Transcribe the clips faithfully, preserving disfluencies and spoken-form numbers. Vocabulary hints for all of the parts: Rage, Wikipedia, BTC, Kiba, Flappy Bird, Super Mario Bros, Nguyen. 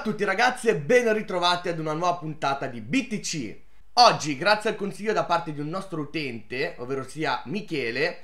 a tutti ragazzi e ben ritrovati ad una nuova puntata di B T C. Oggi, grazie al consiglio da parte di un nostro utente, ovvero sia Michele,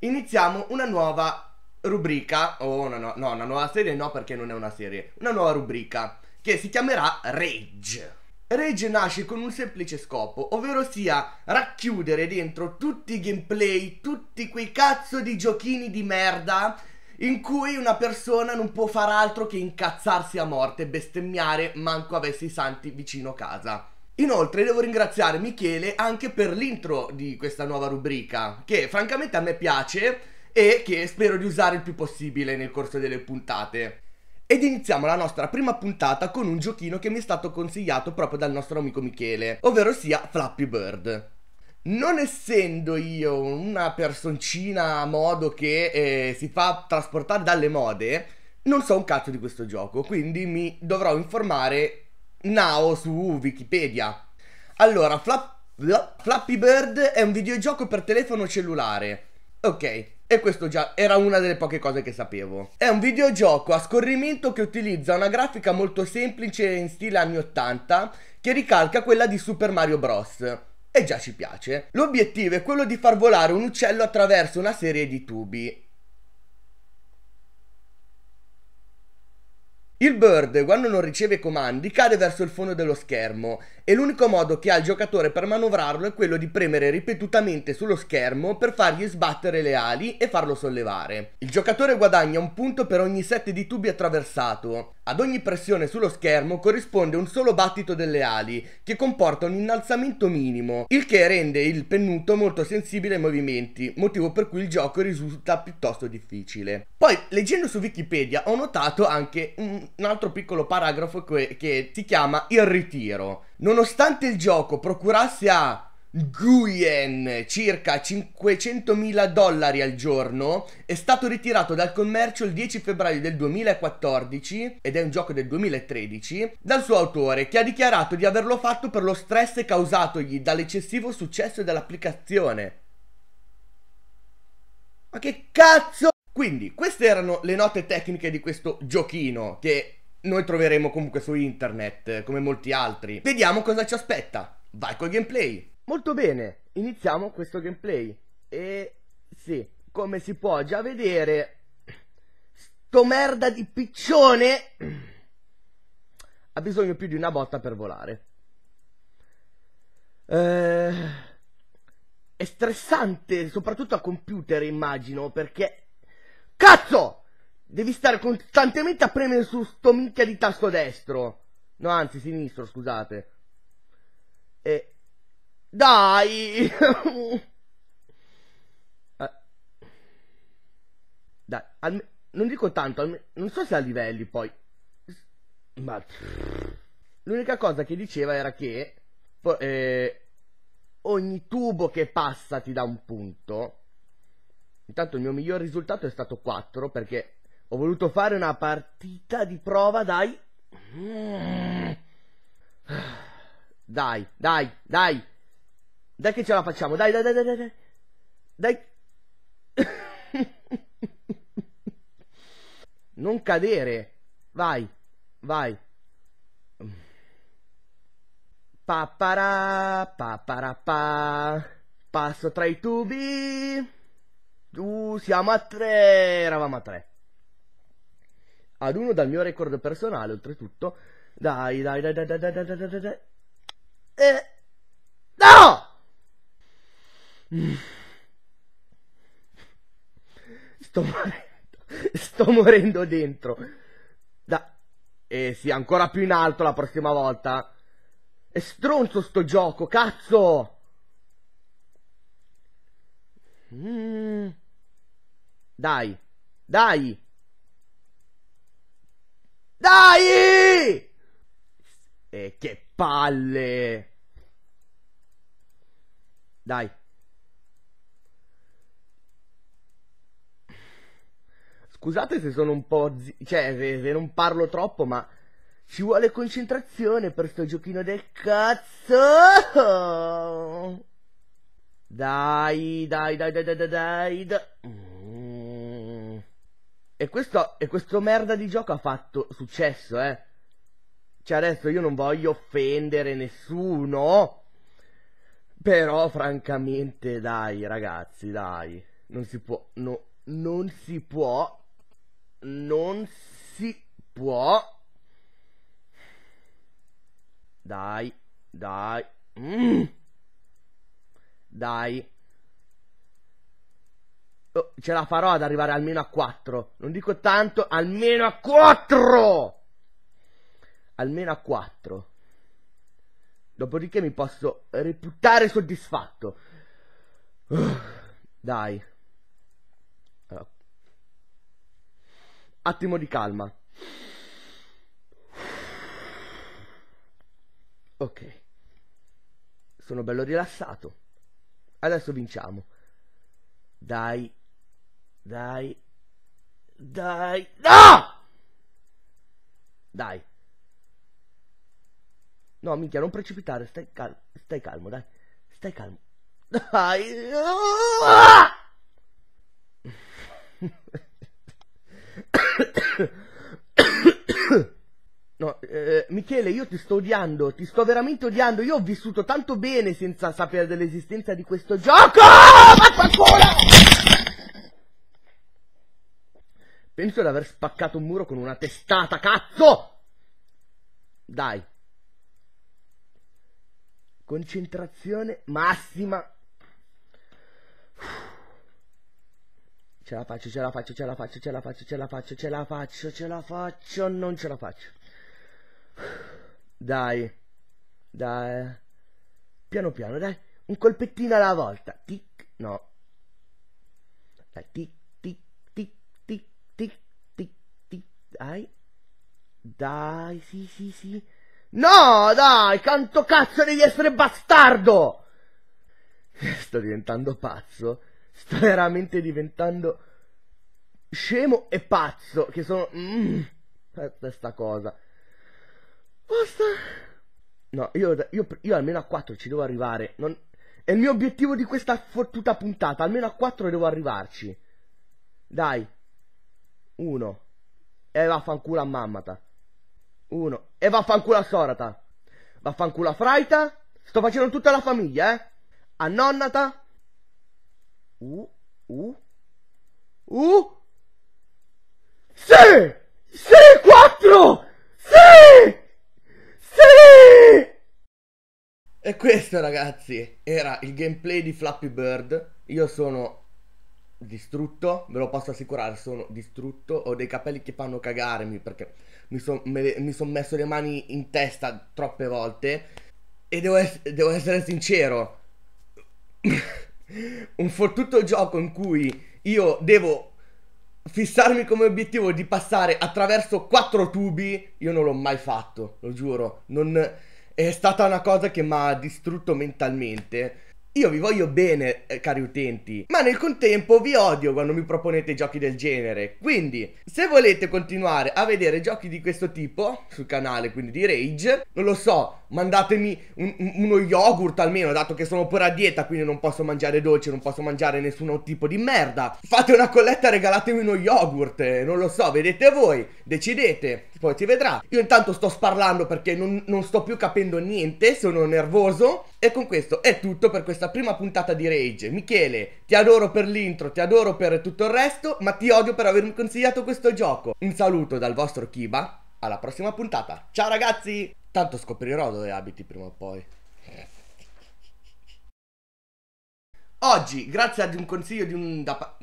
iniziamo una nuova rubrica, o oh, no, no, no, una nuova serie no perché non è una serie, una nuova rubrica che si chiamerà Rage. Rage nasce con un semplice scopo, ovvero sia racchiudere dentro tutti i gameplay, tutti quei cazzo di giochini di merda in cui una persona non può far altro che incazzarsi a morte e bestemmiare manco avesse i santi vicino casa. Inoltre devo ringraziare Michele anche per l'intro di questa nuova rubrica, che francamente a me piace e che spero di usare il più possibile nel corso delle puntate. Ed iniziamo la nostra prima puntata con un giochino che mi è stato consigliato proprio dal nostro amico Michele, ovvero sia Flappy Bird. Non essendo io una personcina a modo che eh, si fa trasportare dalle mode, non so un cazzo di questo gioco, quindi mi dovrò informare now su Wikipedia. Allora, Fla Fla Flappy Bird è un videogioco per telefono cellulare. Ok, e questo già era una delle poche cose che sapevo. È un videogioco a scorrimento che utilizza una grafica molto semplice in stile anni ottanta che ricalca quella di Super Mario Bros. E già ci piace. L'obiettivo è quello di far volare un uccello attraverso una serie di tubi. Il bird, quando non riceve comandi, cade verso il fondo dello schermo e l'unico modo che ha il giocatore per manovrarlo è quello di premere ripetutamente sullo schermo per fargli sbattere le ali e farlo sollevare. Il giocatore guadagna un punto per ogni set di tubi attraversato. Ad ogni pressione sullo schermo corrisponde un solo battito delle ali, che comporta un innalzamento minimo, il che rende il pennuto molto sensibile ai movimenti, motivo per cui il gioco risulta piuttosto difficile. Poi, leggendo su Wikipedia, ho notato anche un un altro piccolo paragrafo che, che si chiama Il Ritiro. Nonostante il gioco procurasse a Nguyen circa cinquecentomila dollari al giorno, è stato ritirato dal commercio il dieci febbraio del duemilaquattordici, ed è un gioco del duemilatredici, dal suo autore, che ha dichiarato di averlo fatto per lo stress causatogli dall'eccessivo successo dell'applicazione. Ma che cazzo? Quindi queste erano le note tecniche di questo giochino, che noi troveremo comunque su internet come molti altri. Vediamo cosa ci aspetta. Vai col gameplay. Molto bene, iniziamo questo gameplay. E sì, come si può già vedere, sto merda di piccione ha bisogno più di una botta per volare. Eh, è stressante, soprattutto a computer immagino, perché cazzo! Devi stare costantemente a premere su sto minchia di tasto destro. No, anzi, sinistro, scusate. E... Dai! Dai, alme... non dico tanto, alme... non so se a livelli poi. Ma... L'unica cosa che diceva era che... Eh... ogni tubo che passa ti dà un punto. Intanto il mio miglior risultato è stato quattro, perché ho voluto fare una partita di prova, dai. Dai, dai, dai. Dai che ce la facciamo, dai, dai, dai, dai, dai. Dai. Non cadere. Vai, vai. Papara, papara, pa. Passo tra i tubi. Uh, siamo a tre, eravamo a tre. Ad uno dal mio record personale, oltretutto. Dai, dai, dai, dai, dai, dai, dai, dai, dai. Eh. No! Sto morendo. Sto morendo dentro. Dai. Eh sì, ancora più in alto la prossima volta. È stronzo sto gioco, cazzo! Mm. Dai, dai, dai! E che palle! Dai, scusate se sono un po' zi... cioè se, se non parlo troppo, ma ci vuole concentrazione per sto giochino del cazzo! Dai, dai, dai, dai, dai, dai, dai. Mm. E questo, e questo merda di gioco ha fatto successo, eh. cioè adesso io non voglio offendere nessuno, però francamente dai ragazzi, dai, non si può, no, non si può, non si può, dai, dai, mm. Dai, oh, ce la farò ad arrivare almeno a quattro, non dico tanto, almeno a quattro, almeno a quattro, dopodiché mi posso reputare soddisfatto. uh, Dai, allora, attimo di calma. Ok, sono bello rilassato. Adesso vinciamo. Dai, dai, dai, no! Dai. No, minchia, non precipitare, stai calmo, stai calmo, dai. Stai calmo. Dai. No, eh, Michele, io ti sto odiando, ti sto veramente odiando. Io ho vissuto tanto bene senza sapere dell'esistenza di questo gioco. Penso di aver spaccato un muro con una testata, cazzo! Dai. Concentrazione massima. Ce la faccio, ce la faccio, ce la faccio, ce la faccio, ce la faccio, ce la faccio, ce la faccio, non ce la faccio. Dai, dai, piano piano, dai, un colpettino alla volta. Tic, no. Dai, tic, tic, tic, tic, tic, tic, tic, dai. Dai, sì, sì, sì. No, dai, canto cazzo, devi essere bastardo! Sto diventando pazzo. Sto veramente diventando scemo e pazzo, che sono... Mm, questa cosa. Basta. No, io, io, io almeno a quattro ci devo arrivare. Non... È il mio obiettivo di questa fottuta puntata. Almeno a quattro devo arrivarci. Dai. uno. E vaffanculo a mammata. uno. E vaffanculo a sorata. Vaffanculo a fraita. Sto facendo tutta la famiglia, eh. A nonnata. Uh, uh, uh, sì, sì, quattro, sì, sì. E questo, ragazzi, era il gameplay di Flappy Bird. Io sono distrutto, ve lo posso assicurare, sono distrutto, ho dei capelli che fanno cagarmi perché mi sono mi son messo le mani in testa troppe volte e devo, es devo essere sincero. Un fottuto gioco in cui io devo fissarmi come obiettivo di passare attraverso quattro tubi, io non l'ho mai fatto, lo giuro, non... è stata una cosa che mi ha distrutto mentalmente. Io vi voglio bene, eh, cari utenti, ma nel contempo vi odio quando mi proponete giochi del genere. Quindi, se volete continuare a vedere giochi di questo tipo sul canale, quindi di Rage, non lo so, mandatemi un, un, uno yogurt almeno, dato che sono pure a dieta, quindi non posso mangiare dolce, non posso mangiare nessun tipo di merda. Fate una colletta e regalatemi uno yogurt, eh, non lo so, vedete voi, decidete, poi si vedrà. Io intanto sto sparlando perché non, non sto più capendo niente, sono nervoso. E con questo è tutto per questa prima puntata di Rage. Michele, ti adoro per l'intro, ti adoro per tutto il resto, ma ti odio per avermi consigliato questo gioco. Un saluto dal vostro Kiba, alla prossima puntata. Ciao ragazzi! Tanto scoprirò dove abiti prima o poi. Oggi, grazie ad un consiglio di un... Da...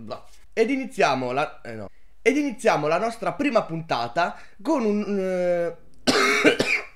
Ed iniziamo la... Eh no. Ed iniziamo la nostra prima puntata con un... Uh...